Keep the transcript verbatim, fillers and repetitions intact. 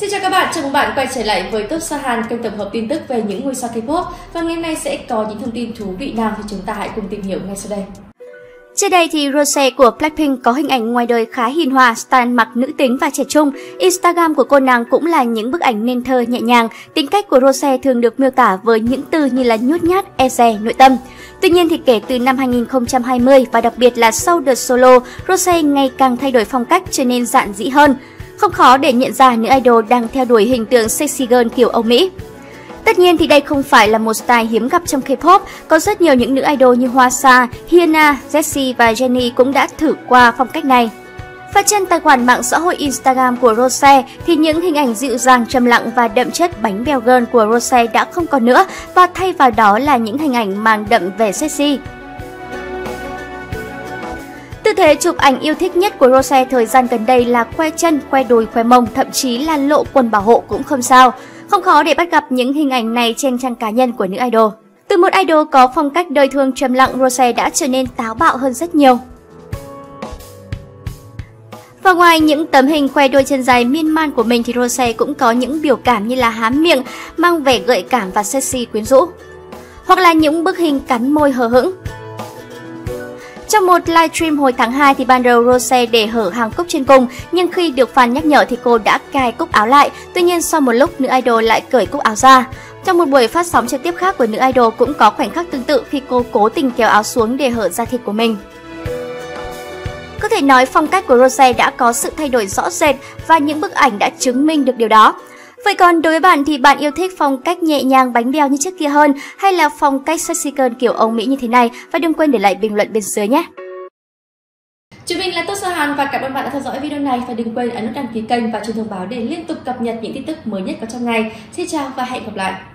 Xin chào các bạn, chào mừng bạn quay trở lại với Top Sao Hàn, kênh tổng hợp tin tức về những ngôi sao K-pop. Và ngày hôm nay sẽ có những thông tin thú vị nào thì chúng ta hãy cùng tìm hiểu ngay sau đây. Trước đây thì Rosé của Blackpink có hình ảnh ngoài đời khá hiền hòa, style mặc nữ tính và trẻ trung. Instagram của cô nàng cũng là những bức ảnh nên thơ nhẹ nhàng. Tính cách của Rosé thường được miêu tả với những từ như là nhút nhát, e dè, nội tâm. Tuy nhiên thì kể từ năm hai nghìn không trăm hai mươi và đặc biệt là sau đợt solo, Rosé ngày càng thay đổi phong cách trở nên dạn dĩ hơn. Không khó để nhận ra nữ idol đang theo đuổi hình tượng sexy girl kiểu Âu Mỹ. Tất nhiên thì đây không phải là một style hiếm gặp trong K-pop, có rất nhiều những nữ idol như Hwasa, Hyuna, Jessie và Jennie cũng đã thử qua phong cách này. Và trên tài khoản mạng xã hội Instagram của Rosé thì những hình ảnh dịu dàng, trầm lặng và đậm chất bánh bèo girl của Rosé đã không còn nữa và thay vào đó là những hình ảnh mang đậm vẻ sexy. Tư thế chụp ảnh yêu thích nhất của Rosé thời gian gần đây là khoe chân, khoe đùi, khoe mông, thậm chí là lộ quần bảo hộ cũng không sao. Không khó để bắt gặp những hình ảnh này trên trang cá nhân của nữ idol. Từ một idol có phong cách đời thường trầm lặng, Rosé đã trở nên táo bạo hơn rất nhiều. Và ngoài những tấm hình khoe đôi chân dài miên man của mình thì Rosé cũng có những biểu cảm như là há miệng, mang vẻ gợi cảm và sexy quyến rũ. Hoặc là những bức hình cắn môi hờ hững. Trong một livestream hồi tháng hai thì ban đầu Rosé để hở hàng cúc trên cùng, nhưng khi được fan nhắc nhở thì cô đã cài cúc áo lại. Tuy nhiên sau một lúc nữ idol lại cởi cúc áo ra. Trong một buổi phát sóng trực tiếp khác của nữ idol cũng có khoảnh khắc tương tự khi cô cố tình kéo áo xuống để hở da thịt của mình. Có thể nói phong cách của Rosé đã có sự thay đổi rõ rệt và những bức ảnh đã chứng minh được điều đó. Vậy còn đối với bạn thì bạn yêu thích phong cách nhẹ nhàng bánh bèo như trước kia hơn hay là phong cách sexy girl kiểu Âu Mỹ như thế này? Và đừng quên để lại bình luận bên dưới nhé! Chúng mình là Top Sao Hàn và cảm ơn bạn đã theo dõi video này và đừng quên ấn nút đăng ký kênh và chuông thông báo để liên tục cập nhật những tin tức mới nhất có trong ngày. Xin chào và hẹn gặp lại!